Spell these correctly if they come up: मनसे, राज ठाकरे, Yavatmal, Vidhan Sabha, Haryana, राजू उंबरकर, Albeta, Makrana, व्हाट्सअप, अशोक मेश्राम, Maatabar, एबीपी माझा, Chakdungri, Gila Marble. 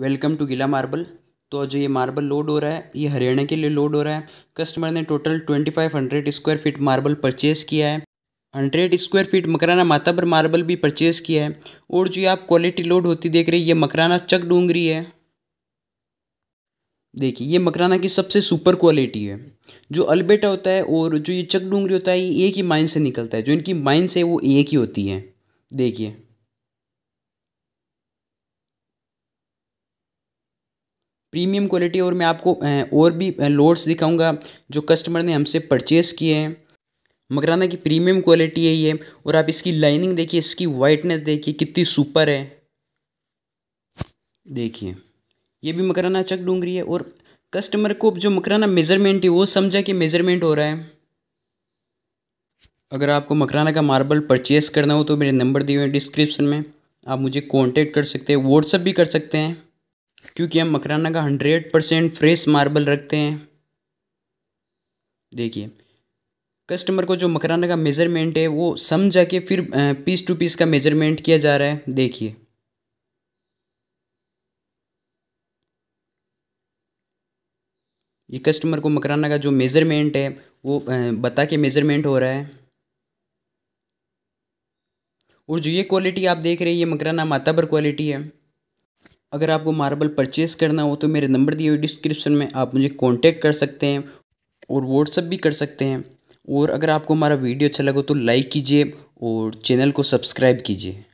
Welcome to गिला marble. तो जो ये मार्बल लोड हो रहा है ये हरियाणा के लिए लोड हो रहा है। कस्टमर ने total 2500 square feet marble purchase किया है। 100 स्क्वायर फीट मकराना माताबर मार्बल भी परचेज़ किया है। और जो आप क्वालिटी लोड होती देख रहे हैं ये मकराना चकडूंगरी है। देखिए ये मकराना की सबसे सुपर क्वालिटी है। जो अल्बर्टा होता है और जो ये चकडूंगरी होता है ये एक ही माइन से निकलता है। जो इनकी माइंस है वो एक ही होती है। देखिए प्रीमियम क्वालिटी। और मैं आपको और भी लोड्स दिखाऊंगा जो कस्टमर ने हमसे परचेज़ किए हैं। मकराना की प्रीमियम क्वालिटी है ये। और आप इसकी लाइनिंग देखिए, इसकी वाइटनेस देखिए कितनी सुपर है। देखिए ये भी मकराना चकडूंगरी है। और कस्टमर को जो मकराना मेज़रमेंट है वो समझा कि मेज़रमेंट हो रहा है। अगर आपको मकराना का मार्बल परचेज़ करना हो तो मेरे नंबर दिए हुए हैं डिस्क्रिप्शन में, आप मुझे कॉन्टेक्ट कर सकते हैं, व्हाट्सअप भी कर सकते हैं। क्योंकि हम मकराना का 100% फ्रेश मार्बल रखते हैं। देखिए कस्टमर को जो मकराना का मेज़रमेंट है वो समझा के फिर पीस टू पीस का मेज़रमेंट किया जा रहा है। देखिए ये कस्टमर को मकराना का जो मेज़रमेंट है वो बता के मेज़रमेंट हो रहा है। और जो ये क्वालिटी आप देख रहे हैं ये मकराना माताबर क्वालिटी है। अगर आपको मार्बल परचेस करना हो तो मेरे नंबर दिए हुए डिस्क्रिप्शन में, आप मुझे कांटेक्ट कर सकते हैं और व्हाट्सअप भी कर सकते हैं। और अगर आपको हमारा वीडियो अच्छा लगा तो लाइक कीजिए और चैनल को सब्सक्राइब कीजिए।